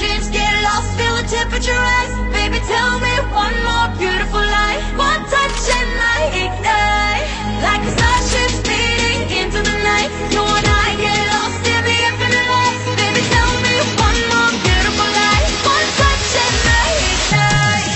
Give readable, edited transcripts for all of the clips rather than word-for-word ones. your dreams, get lost, feel the temperature rise. Baby, tell me one more beautiful lie. One touch and I ignite like a starship speeding into the night. You and I get lost in the infinite light. Baby, tell me one more beautiful lie. One touch and I ignite. Baby,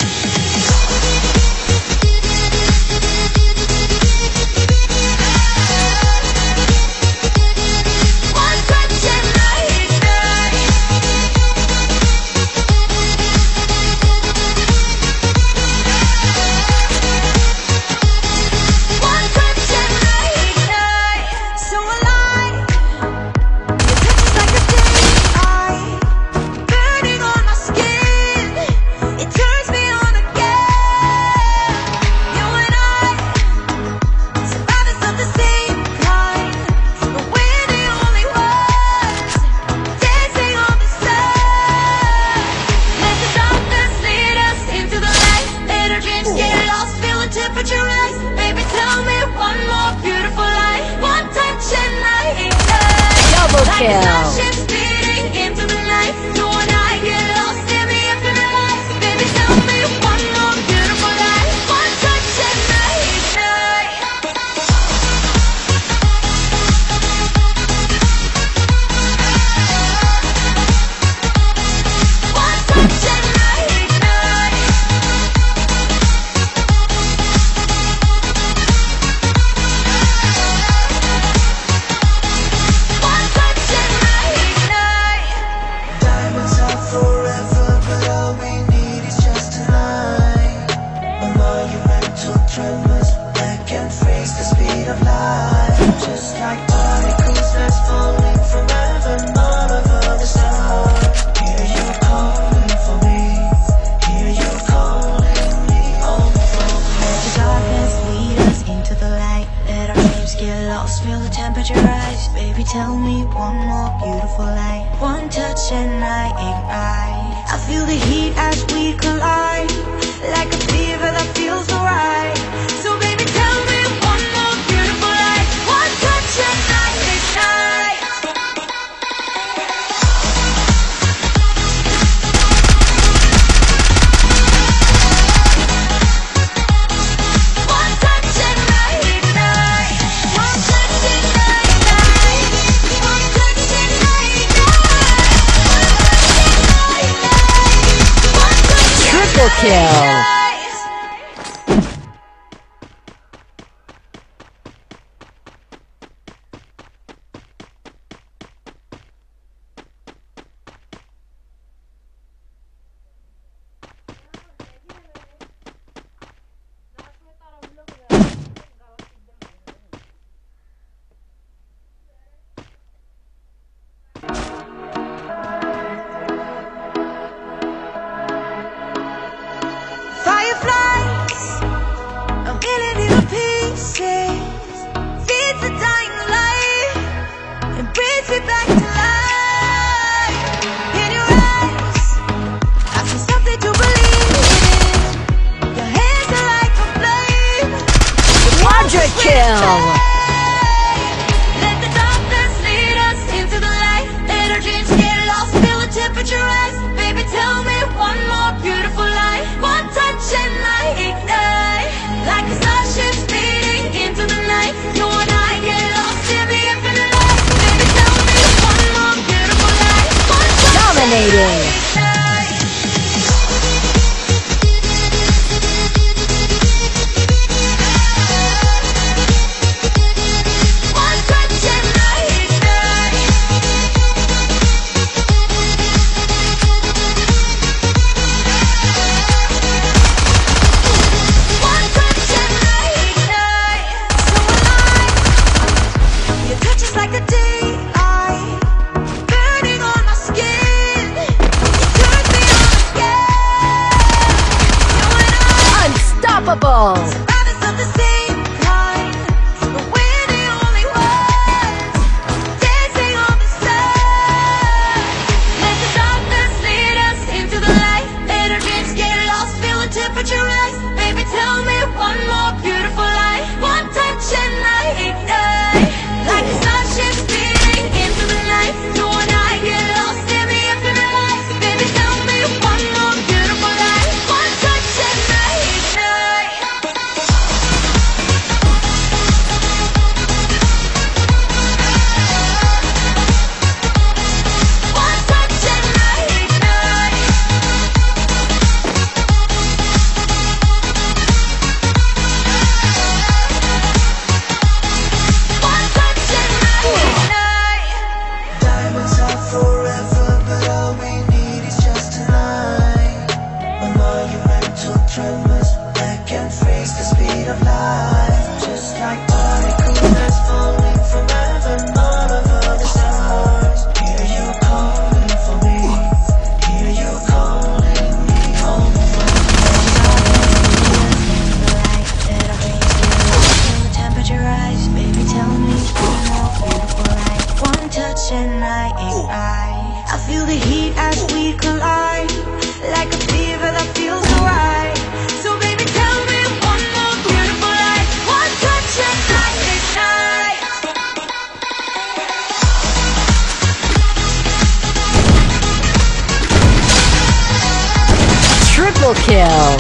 Double kill.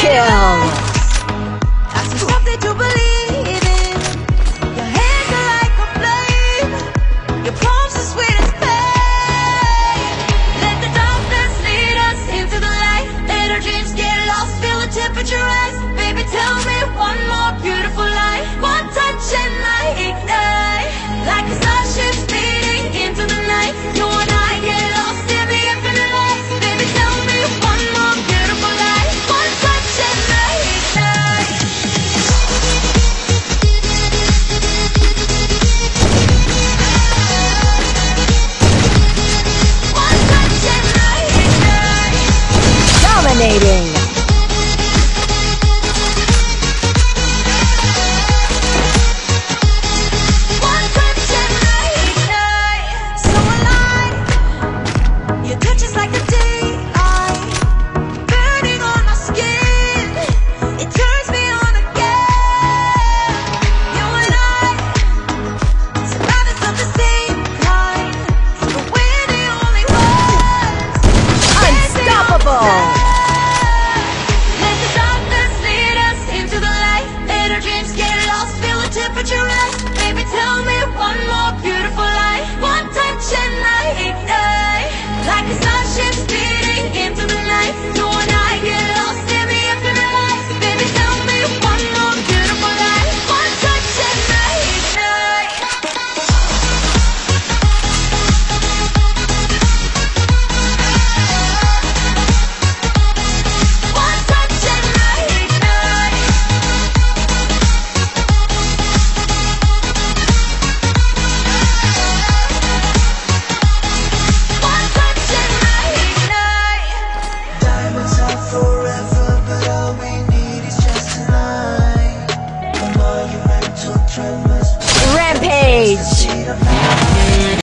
Kill.